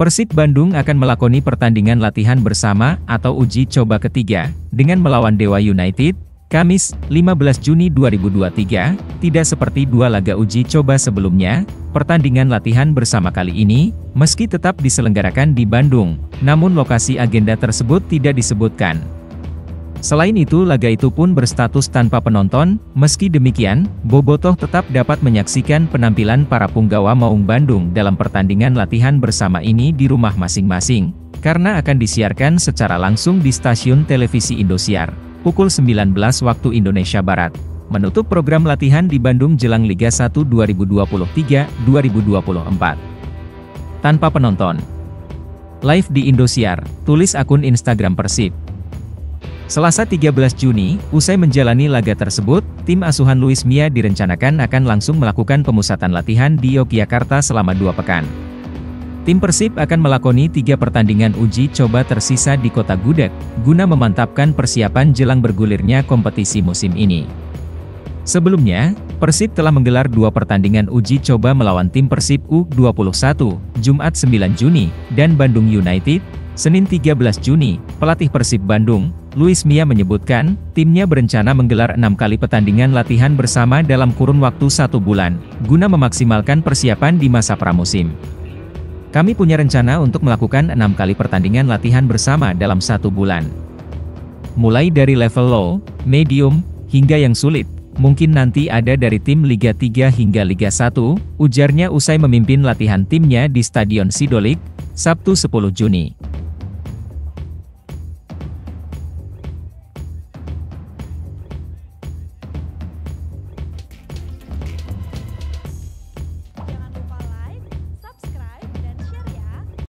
Persib Bandung akan melakoni pertandingan latihan bersama atau uji coba ketiga, dengan melawan Dewa United, Kamis, 15 Juni 2023, tidak seperti dua laga uji coba sebelumnya, pertandingan latihan bersama kali ini, meski tetap diselenggarakan di Bandung, namun lokasi agenda tersebut tidak disebutkan. Selain itu, laga itu pun berstatus tanpa penonton. Meski demikian, Bobotoh tetap dapat menyaksikan penampilan para punggawa Maung Bandung dalam pertandingan latihan bersama ini di rumah masing-masing, karena akan disiarkan secara langsung di stasiun televisi Indosiar, pukul 19 waktu Indonesia Barat. Menutup program latihan di Bandung jelang Liga 1 2023-2024. Tanpa penonton. Live di Indosiar, tulis akun Instagram Persib. Selasa 13 Juni, usai menjalani laga tersebut, tim asuhan Luis Milla direncanakan akan langsung melakukan pemusatan latihan di Yogyakarta selama 2 pekan. Tim Persib akan melakoni 3 pertandingan uji coba tersisa di Kota Gudeg, guna memantapkan persiapan jelang bergulirnya kompetisi musim ini. Sebelumnya, Persib telah menggelar 2 pertandingan uji coba melawan tim Persib U21, Jumat 9 Juni, dan Bandung United, Senin 13 Juni. Pelatih Persib Bandung, Luis Milla menyebutkan, timnya berencana menggelar 6 kali pertandingan latihan bersama dalam kurun waktu 1 bulan, guna memaksimalkan persiapan di masa pramusim. "Kami punya rencana untuk melakukan 6 kali pertandingan latihan bersama dalam 1 bulan. Mulai dari level low, medium, hingga yang sulit. Mungkin nanti ada dari tim Liga 3 hingga Liga 1, ujarnya usai memimpin latihan timnya di Stadion Sidolig, Sabtu 10 Juni.